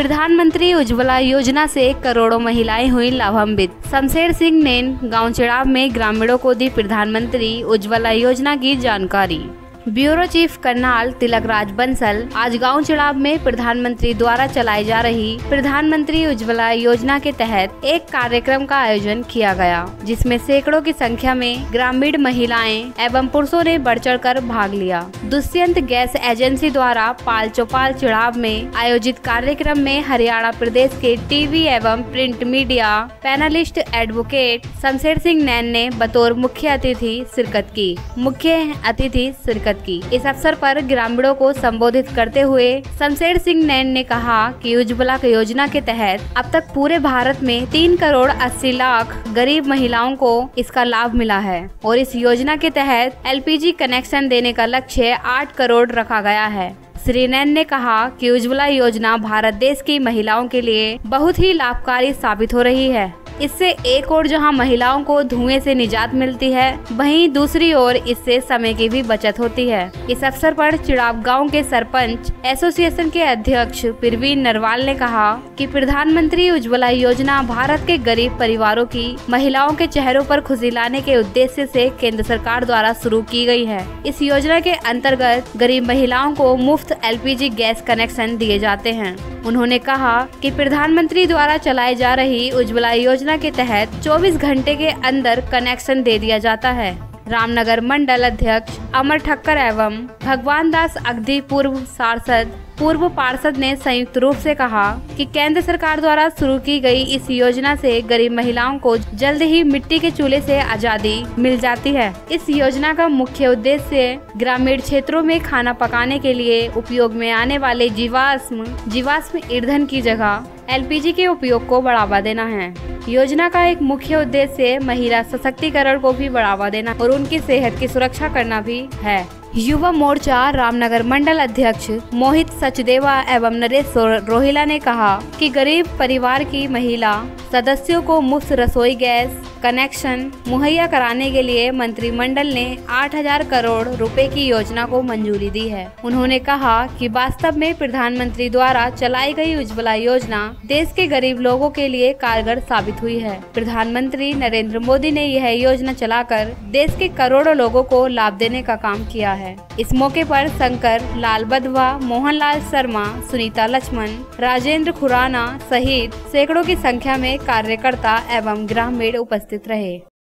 प्रधानमंत्री उज्जवला योजना से करोड़ों महिलाएं हुई लाभान्वित। शमशेर सिंह नैन गांव चिड़ाव में ग्रामीणों को दी प्रधानमंत्री उज्जवला योजना की जानकारी। Bureau chief colonel Tilakraj Bansal आज गांव चिड़ाव में प्रधानमंत्री द्वारा चलाई जा रही प्रधानमंत्री उज्जवला योजना के तहत एक कार्यक्रम का आयोजन किया गया, जिसमें सैकड़ों की संख्या में ग्रामीण महिलाएं एवं पुरुषों ने बढ़ चढ़ कर भाग लिया। दुष्यंत गैस एजेंसी द्वारा पाल चौपाल चिड़ाव में आयोजित कार्यक्रम में हरियाणा प्रदेश के टीवी एवं print media panelist advocate Shamsher Singh Nain ने बतौर मुख्य अतिथि शिरकत की। इस अवसर पर ग्रामीणों को संबोधित करते हुए शमशेर सिंह नैन ने कहा कि उज्जवला योजना के तहत अब तक पूरे भारत में 3 करोड़ 80 लाख गरीब महिलाओं को इसका लाभ मिला है और इस योजना के तहत एलपीजी कनेक्शन देने का लक्ष्य 8 करोड़ रखा गया है। श्री नैन ने कहा कि उज्जवला योजना भारत देश की महिलाओं के लिए बहुत ही लाभकारी साबित हो रही है। इससे एक ओर जहां महिलाओं को धुएं से निजात मिलती है, वहीं दूसरी ओर इससे समय की भी बचत होती है। इस अवसर पर चिड़ाव गांव के सरपंच एसोसिएशन के अध्यक्ष प्रवीण नरवाल ने कहा कि प्रधानमंत्री उज्जवला योजना भारत के गरीब परिवारों की महिलाओं के चेहरों पर खुशी लाने के उद्देश्य से केंद्र सरकार द्वारा शुरू की गई है। इस योजना के अंतर्गत गरीब महिलाओं को मुफ्त LPG गैस कनेक्शन दिए जाते हैं। उन्होंने कहा कि प्रधानमंत्री द्वारा चलाई जा रही उज्जवला योजना के तहत 24 घंटे के अंदर कनेक्शन दे दिया जाता है। रामनगर मंडल अध्यक्ष अमर ठक्कर एवं भगवान दास अग्धि पूर्व पार्षद ने संयुक्त रूप से कहा कि केंद्र सरकार द्वारा शुरू की गई इस योजना से गरीब महिलाओं को जल्द ही मिट्टी के चूल्हे से आजादी मिल जाती है। इस योजना का मुख्य उद्देश्य ग्रामीण क्षेत्रों में खाना पकाने के लिए उपयोग में आने वाले जीवाश्म ईंधन की जगह LPG के उपयोग को बढ़ावा देना है। योजना का एक मुख्य उद्देश्य महिला सशक्तिकरण को भी बढ़ावा देना और उनकी सेहत की सुरक्षा करना भी है। युवा मोर्चा रामनगर मंडल अध्यक्ष मोहित सचदेवा एवं नरेश रोहिला ने कहा कि गरीब परिवार की महिला सदस्यों को मुफ्त रसोई गैस कनेक्शन मुहैया कराने के लिए मंत्रिमंडल ने 8000 करोड़ रुपए की योजना को मंजूरी दी है। उन्होंने कहा कि वास्तव में प्रधानमंत्री द्वारा चलाई गई उज्जवला योजना देश के गरीब लोगों के लिए कारगर साबित हुई है। प्रधानमंत्री नरेंद्र मोदी ने यह योजना चलाकर देश के करोड़ों लोगों को लाभ देने का काम किया है। इस मौके पर शंकर लाल बधवा, मोहन शर्मा, सुनीता लक्ष्मण, राजेंद्र खुराना सहित सैकड़ों की संख्या में कार्यकर्ता एवं ग्रामीण उपस्थित रहे।